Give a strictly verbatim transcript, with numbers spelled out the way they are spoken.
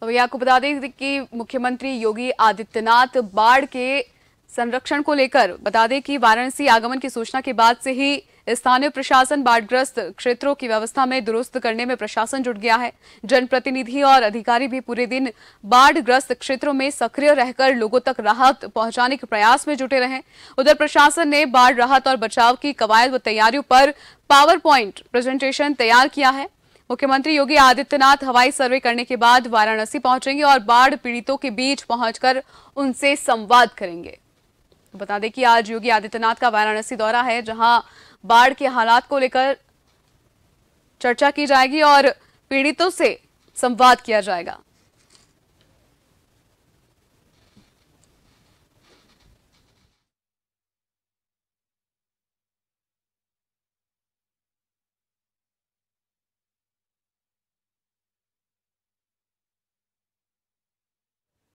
तो भैया आपको बता दें कि मुख्यमंत्री योगी आदित्यनाथ बाढ़ के संरक्षण को लेकर बता दें कि वाराणसी आगमन की सूचना के बाद से ही स्थानीय प्रशासन बाढ़ग्रस्त क्षेत्रों की व्यवस्था में दुरुस्त करने में प्रशासन जुट गया है। जनप्रतिनिधि और अधिकारी भी पूरे दिन बाढ़ग्रस्त क्षेत्रों में सक्रिय रहकर लोगों तक राहत पहुंचाने के प्रयास में जुटे रहे। उधर प्रशासन ने बाढ़ राहत और बचाव की कवायद व तैयारियों पर पावर प्वाइंट प्रेजेंटेशन तैयार किया है। मुख्यमंत्री योगी आदित्यनाथ हवाई सर्वे करने के बाद वाराणसी पहुंचेंगे और बाढ़ पीड़ितों के बीच पहुंचकर उनसे संवाद करेंगे। बता दें कि आज योगी आदित्यनाथ का वाराणसी दौरा है, जहां बाढ़ के हालात को लेकर चर्चा की जाएगी और पीड़ितों से संवाद किया जाएगा।